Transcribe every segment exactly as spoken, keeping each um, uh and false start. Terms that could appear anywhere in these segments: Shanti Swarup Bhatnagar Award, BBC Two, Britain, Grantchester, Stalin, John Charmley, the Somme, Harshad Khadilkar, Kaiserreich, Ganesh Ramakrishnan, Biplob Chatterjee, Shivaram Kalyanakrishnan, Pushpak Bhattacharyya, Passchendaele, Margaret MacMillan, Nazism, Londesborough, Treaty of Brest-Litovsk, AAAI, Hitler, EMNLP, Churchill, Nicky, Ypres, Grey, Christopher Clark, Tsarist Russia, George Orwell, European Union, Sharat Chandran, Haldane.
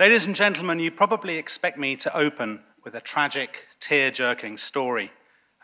Ladies and gentlemen, you probably expect me to open with a tragic, tear-jerking story.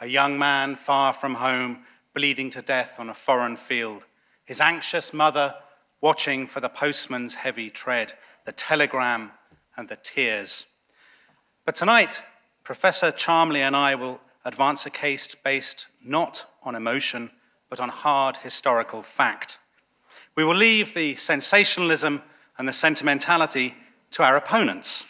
A young man far from home, bleeding to death on a foreign field. His anxious mother watching for the postman's heavy tread, the telegram and the tears. But tonight, Professor Charmley and I will advance a case based not on emotion, but on hard historical fact. We will leave the sensationalism and the sentimentality to our opponents.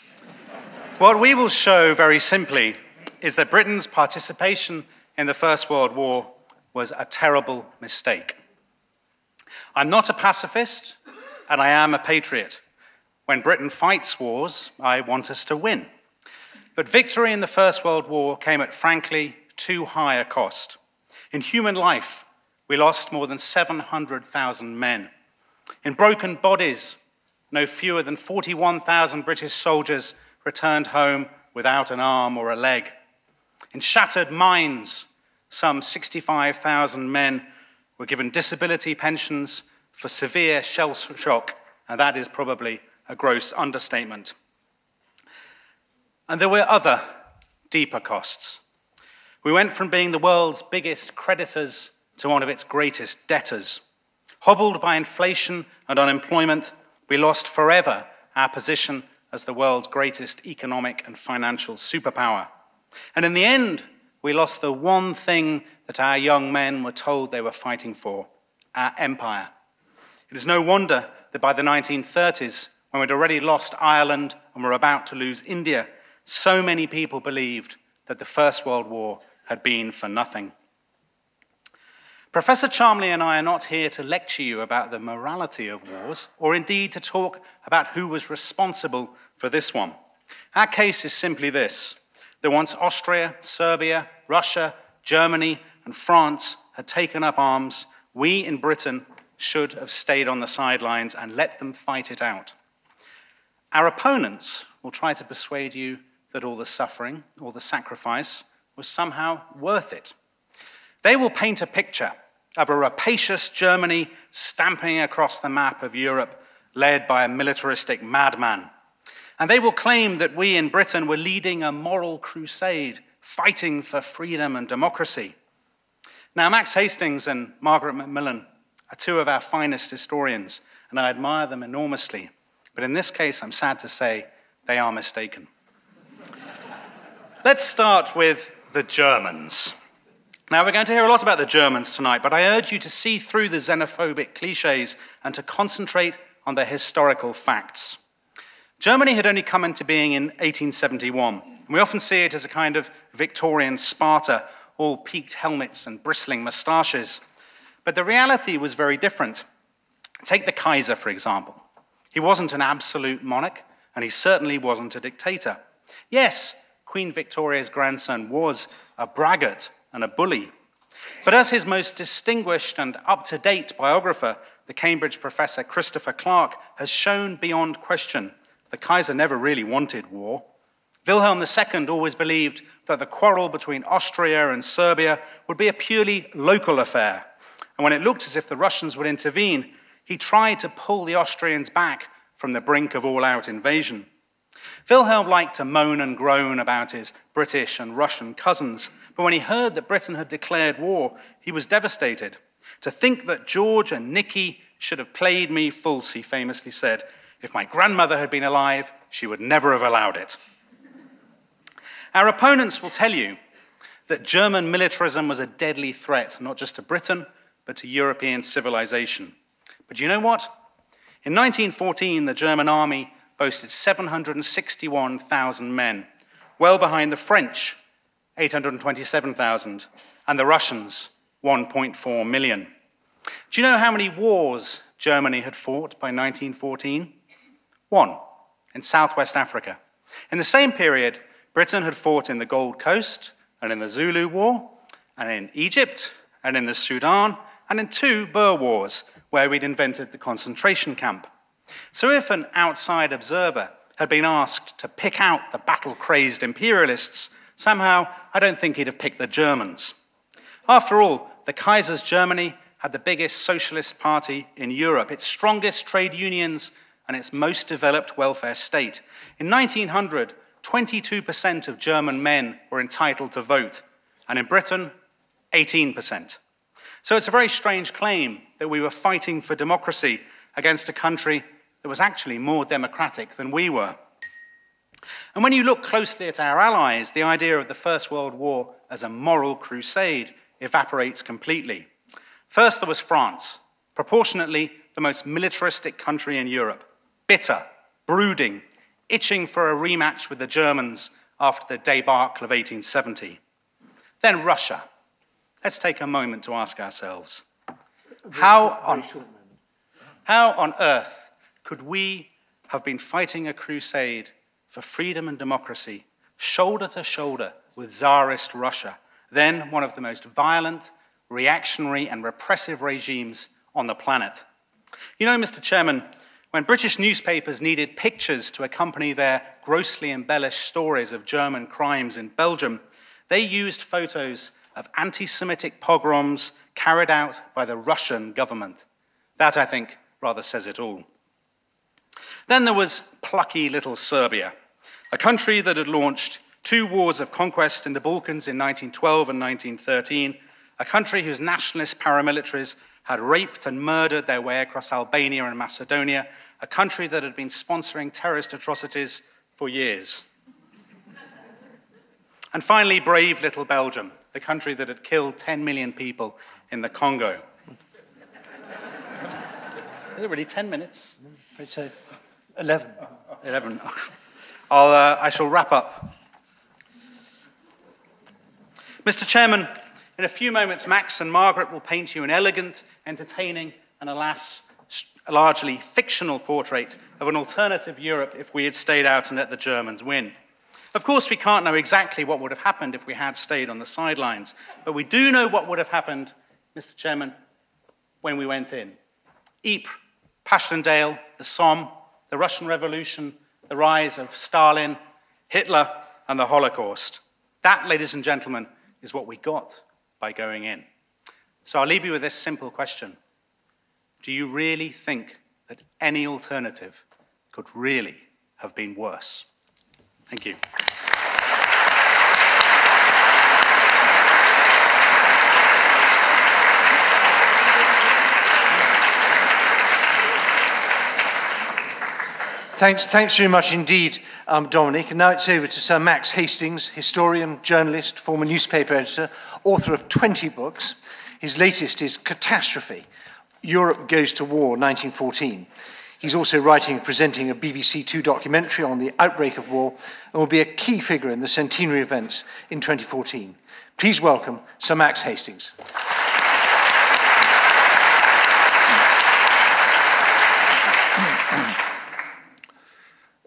What we will show, very simply, is that Britain's participation in the First World War was a terrible mistake. I'm not a pacifist, and I am a patriot. When Britain fights wars, I want us to win. But victory in the First World War came at, frankly, too high a cost. In human life, we lost more than seven hundred thousand men. In broken bodies, no fewer than forty-one thousand British soldiers returned home without an arm or a leg. In shattered minds, some sixty-five thousand men were given disability pensions for severe shell shock, and that is probably a gross understatement. And there were other, deeper costs. We went from being the world's biggest creditors to one of its greatest debtors. Hobbled by inflation and unemployment, we lost forever our position as the world's greatest economic and financial superpower. And in the end, we lost the one thing that our young men were told they were fighting for, our empire. It is no wonder that by the nineteen thirties, when we'd already lost Ireland and were about to lose India, so many people believed that the First World War had been for nothing. Professor Charmley and I are not here to lecture you about the morality of wars, or indeed to talk about who was responsible for this one. Our case is simply this, that once Austria, Serbia, Russia, Germany, and France had taken up arms, we in Britain should have stayed on the sidelines and let them fight it out. Our opponents will try to persuade you that all the suffering, all the sacrifice, was somehow worth it. They will paint a picture of a rapacious Germany stamping across the map of Europe, led by a militaristic madman. And they will claim that we in Britain were leading a moral crusade, fighting for freedom and democracy. Now, Max Hastings and Margaret MacMillan are two of our finest historians, and I admire them enormously. But in this case, I'm sad to say, they are mistaken. Let's start with the Germans. Now, we're going to hear a lot about the Germans tonight, but I urge you to see through the xenophobic cliches and to concentrate on the historical facts. Germany had only come into being in eighteen seventy-one. We often see it as a kind of Victorian Sparta, all peaked helmets and bristling moustaches. But the reality was very different. Take the Kaiser, for example. He wasn't an absolute monarch, and he certainly wasn't a dictator. Yes, Queen Victoria's grandson was a braggart and a bully. But as his most distinguished and up-to-date biographer, the Cambridge professor Christopher Clark, has shown beyond question, the Kaiser never really wanted war. Wilhelm the Second always believed that the quarrel between Austria and Serbia would be a purely local affair. And when it looked as if the Russians would intervene, he tried to pull the Austrians back from the brink of all-out invasion. Wilhelm liked to moan and groan about his British and Russian cousins, but when he heard that Britain had declared war, he was devastated. To think that George and Nicky should have played me false, he famously said. If my grandmother had been alive, she would never have allowed it. Our opponents will tell you that German militarism was a deadly threat, not just to Britain, but to European civilization. But you know what? In nineteen fourteen, the German army boasted seven hundred sixty-one thousand men, well behind the French, eight hundred twenty-seven thousand, and the Russians, one point four million. Do you know how many wars Germany had fought by nineteen fourteen? One, in Southwest Africa. In the same period, Britain had fought in the Gold Coast, and in the Zulu War, and in Egypt, and in the Sudan, and in two Boer Wars, where we'd invented the concentration camp. So if an outside observer had been asked to pick out the battle-crazed imperialists, somehow I don't think he'd have picked the Germans. After all, the Kaiser's Germany had the biggest socialist party in Europe, its strongest trade unions and its most developed welfare state. In nineteen hundred, twenty-two percent of German men were entitled to vote, and in Britain, eighteen percent. So it's a very strange claim that we were fighting for democracy against a country that was actually more democratic than we were. And when you look closely at our allies, the idea of the First World War as a moral crusade evaporates completely. First, there was France, proportionately the most militaristic country in Europe, bitter, brooding, itching for a rematch with the Germans after the debacle of eighteen seventy. Then Russia. Let's take a moment to ask ourselves, how on, how on earth could we have been fighting a crusade for freedom and democracy, shoulder to shoulder with Tsarist Russia, then one of the most violent, reactionary and repressive regimes on the planet? You know, Mister Chairman, when British newspapers needed pictures to accompany their grossly embellished stories of German crimes in Belgium, they used photos of anti-Semitic pogroms carried out by the Russian government. That, I think, rather says it all. Then there was plucky little Serbia, a country that had launched two wars of conquest in the Balkans in nineteen twelve and nineteen thirteen, a country whose nationalist paramilitaries had raped and murdered their way across Albania and Macedonia, a country that had been sponsoring terrorist atrocities for years. And finally, brave little Belgium, the country that had killed ten million people in the Congo. Is it really ten minutes? It's uh, eleven. eleven. I'll, uh, I shall wrap up. Mister Chairman, in a few moments, Max and Margaret will paint you an elegant, entertaining, and alas, largely fictional portrait of an alternative Europe if we had stayed out and let the Germans win. Of course, we can't know exactly what would have happened if we had stayed on the sidelines, but we do know what would have happened, Mister Chairman, when we went in. Ypres, Passchendaele, the Somme, the Russian Revolution, the rise of Stalin, Hitler, and the Holocaust. That, ladies and gentlemen, is what we got by going in. So I'll leave you with this simple question. Do you really think that any alternative could really have been worse? Thank you. Thanks, thanks very much indeed, um, Dominic. And now it's over to Sir Max Hastings, historian, journalist, former newspaper editor, author of twenty books. His latest is Catastrophe: Europe Goes to War, nineteen fourteen. He's also writing and presenting a B B C Two documentary on the outbreak of war and will be a key figure in the centenary events in twenty fourteen. Please welcome Sir Max Hastings.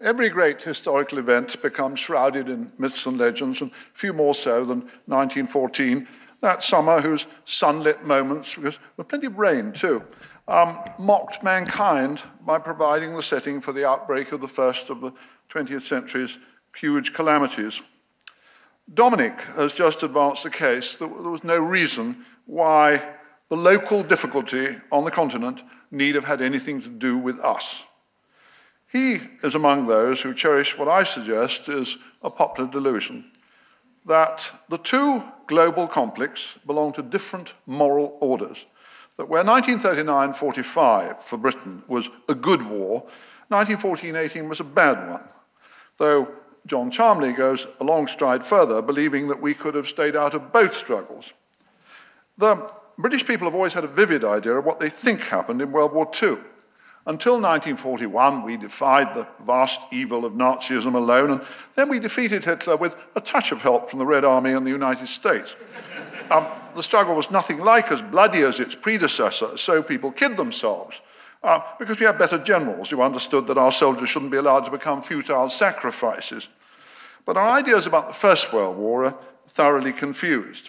Every great historical event becomes shrouded in myths and legends, and few more so than nineteen fourteen, that summer whose sunlit moments, with plenty of rain too, um, mocked mankind by providing the setting for the outbreak of the first of the twentieth century's huge calamities. Dominic has just advanced the case that there was no reason why the local difficulty on the continent need have had anything to do with us. He is among those who cherish what I suggest is a popular delusion, that the two global conflicts belong to different moral orders, that where nineteen thirty-nine forty-five for Britain was a good war, nineteen fourteen eighteen was a bad one, though John Charmley goes a long stride further, believing that we could have stayed out of both struggles. The British people have always had a vivid idea of what they think happened in World War Two. Until nineteen forty-one, we defied the vast evil of Nazism alone, and then we defeated Hitler with a touch of help from the Red Army and the United States. um, the struggle was nothing like as bloody as its predecessor, so people kid themselves, uh, because we had better generals who understood that our soldiers shouldn't be allowed to become futile sacrifices. But our ideas about the First World War are thoroughly confused.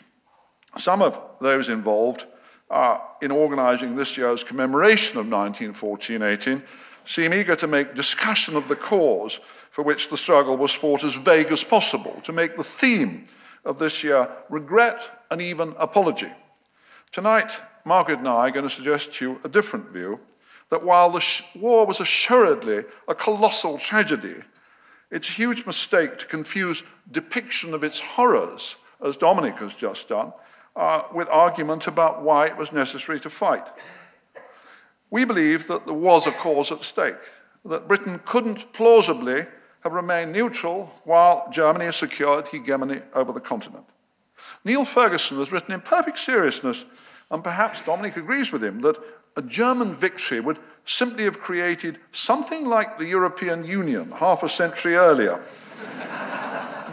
Some of those involved Uh, in organising this year's commemoration of nineteen fourteen eighteen, seem eager to make discussion of the cause for which the struggle was fought as vague as possible, to make the theme of this year regret and even apology. Tonight, Margaret and I are going to suggest to you a different view, that while the war was assuredly a colossal tragedy, it's a huge mistake to confuse depiction of its horrors, as Dominic has just done, uh, with argument about why it was necessary to fight. We believe that there was a cause at stake, that Britain couldn't plausibly have remained neutral while Germany secured hegemony over the continent. Neil Ferguson has written in perfect seriousness, and perhaps Dominic agrees with him, that a German victory would simply have created something like the European Union half a century earlier,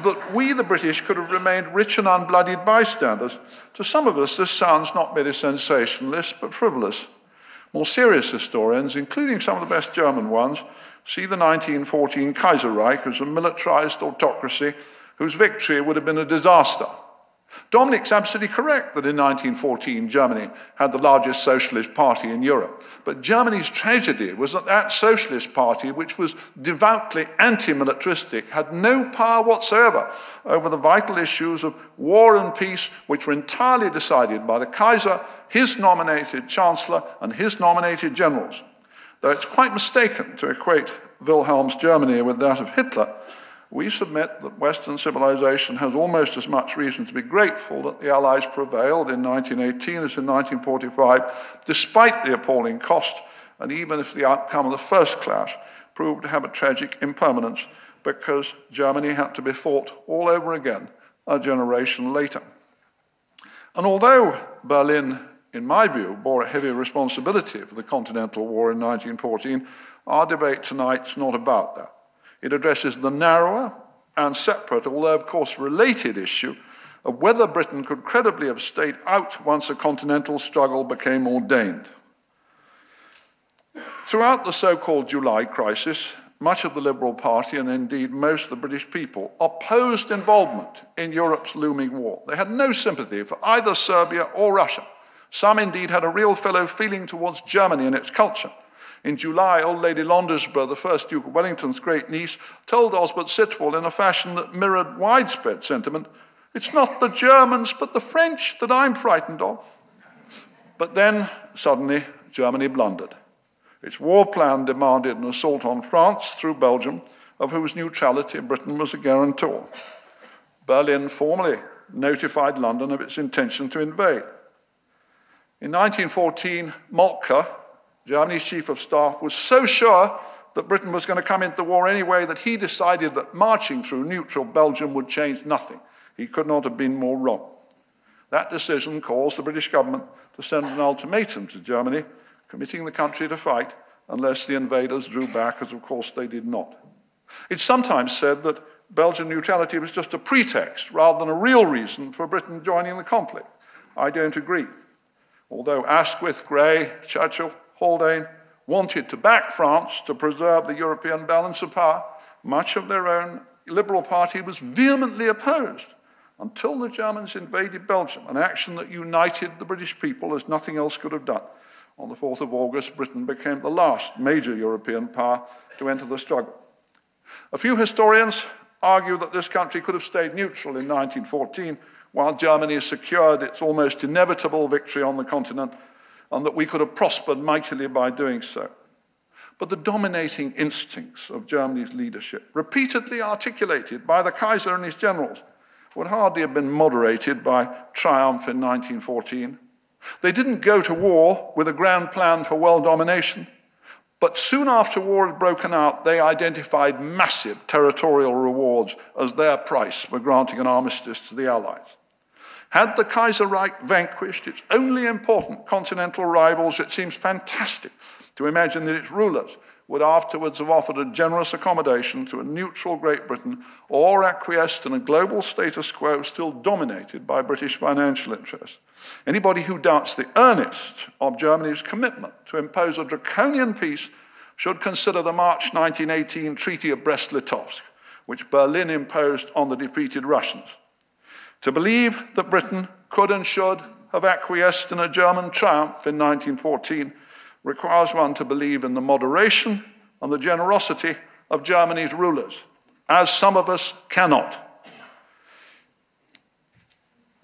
that we, the British, could have remained rich and unbloodied bystanders. To some of us, this sounds not merely sensationalist, but frivolous. More serious historians, including some of the best German ones, see the nineteen fourteen Kaiserreich as a militarized autocracy whose victory would have been a disaster. Dominic's absolutely correct that in nineteen fourteen Germany had the largest socialist party in Europe, but Germany's tragedy was that that socialist party, which was devoutly anti-militaristic, had no power whatsoever over the vital issues of war and peace, which were entirely decided by the Kaiser, his nominated chancellor, and his nominated generals. Though it's quite mistaken to equate Wilhelm's Germany with that of Hitler, we submit that Western civilization has almost as much reason to be grateful that the Allies prevailed in nineteen eighteen as in nineteen forty-five, despite the appalling cost, and even if the outcome of the first clash proved to have a tragic impermanence, because Germany had to be fought all over again a generation later. And although Berlin, in my view, bore a heavy responsibility for the Continental War in nineteen fourteen, our debate tonight's not about that. It addresses the narrower and separate, although of course related, issue of whether Britain could credibly have stayed out once a continental struggle became ordained. Throughout the so-called July crisis, much of the Liberal Party, and indeed most of the British people, opposed involvement in Europe's looming war. They had no sympathy for either Serbia or Russia. Some indeed had a real fellow feeling towards Germany and its culture. In July, old Lady Londesborough, the first Duke of Wellington's great niece, told Osbert Sitwell in a fashion that mirrored widespread sentiment, "It's not the Germans, but the French that I'm frightened of." But then, suddenly, Germany blundered. Its war plan demanded an assault on France through Belgium, of whose neutrality Britain was a guarantor. Berlin formally notified London of its intention to invade. In nineteen fourteen, Moltke, Germany's chief of staff, was so sure that Britain was going to come into the war anyway that he decided that marching through neutral Belgium would change nothing. He could not have been more wrong. That decision caused the British government to send an ultimatum to Germany, committing the country to fight unless the invaders drew back, as of course they did not. It's sometimes said that Belgian neutrality was just a pretext rather than a real reason for Britain joining the conflict. I don't agree. Although Asquith, Grey, Churchill, Haldane wanted to back France to preserve the European balance of power, much of their own Liberal Party was vehemently opposed until the Germans invaded Belgium, an action that united the British people as nothing else could have done. On the fourth of August, Britain became the last major European power to enter the struggle. A few historians argue that this country could have stayed neutral in nineteen fourteen while Germany secured its almost inevitable victory on the continent, and that we could have prospered mightily by doing so. But the dominating instincts of Germany's leadership, repeatedly articulated by the Kaiser and his generals, would hardly have been moderated by triumph in nineteen fourteen. They didn't go to war with a grand plan for world domination, but soon after war had broken out, they identified massive territorial rewards as their price for granting an armistice to the Allies. Had the Kaiserreich vanquished its only important continental rivals, it seems fantastic to imagine that its rulers would afterwards have offered a generous accommodation to a neutral Great Britain or acquiesced in a global status quo still dominated by British financial interests. Anybody who doubts the earnest of Germany's commitment to impose a draconian peace should consider the March nineteen eighteen Treaty of Brest-Litovsk, which Berlin imposed on the defeated Russians. To believe that Britain could and should have acquiesced in a German triumph in nineteen fourteen requires one to believe in the moderation and the generosity of Germany's rulers, as some of us cannot.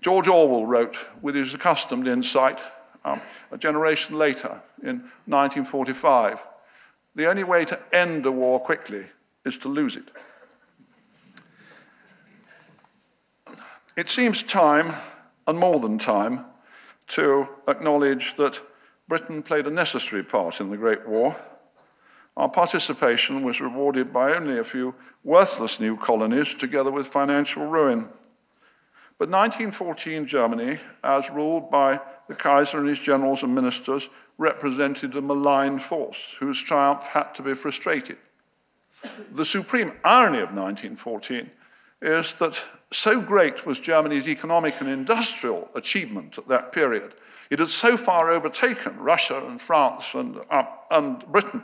George Orwell wrote, with his accustomed insight, um, a generation later, in nineteen forty-five. The only way to end a war quickly is to lose it. It seems time, and more than time, to acknowledge that Britain played a necessary part in the Great War. Our participation was rewarded by only a few worthless new colonies, together with financial ruin. But nineteen fourteen Germany, as ruled by the Kaiser and his generals and ministers, represented a malign force whose triumph had to be frustrated. The supreme irony of nineteen fourteen is that so great was Germany's economic and industrial achievement at that period, it had so far overtaken Russia and France and, uh, and Britain,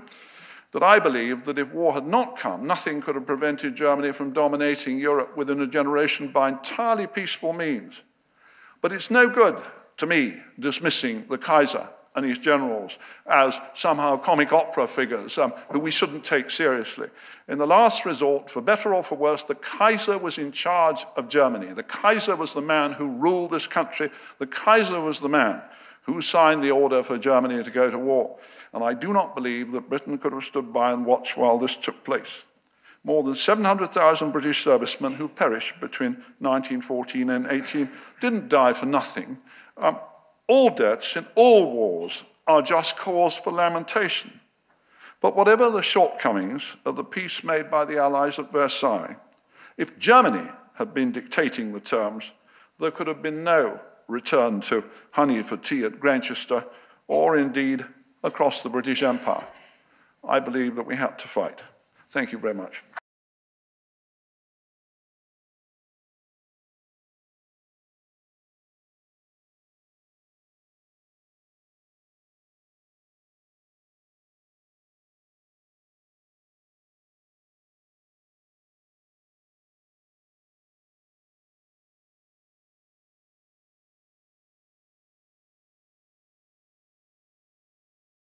that I believe that if war had not come, nothing could have prevented Germany from dominating Europe within a generation by entirely peaceful means. But it's no good to me dismissing the Kaiser and his generals as somehow comic opera figures um, who we shouldn't take seriously. In the last resort, for better or for worse, the Kaiser was in charge of Germany. The Kaiser was the man who ruled this country. The Kaiser was the man who signed the order for Germany to go to war. And I do not believe that Britain could have stood by and watched while this took place. More than seven hundred thousand British servicemen who perished between nineteen fourteen and eighteen didn't die for nothing. Um, all deaths in all wars are just cause for lamentation. But whatever the shortcomings of the peace made by the Allies at Versailles, if Germany had been dictating the terms, there could have been no return to honey for tea at Grantchester, or indeed across the British Empire. I believe that we had to fight. Thank you very much.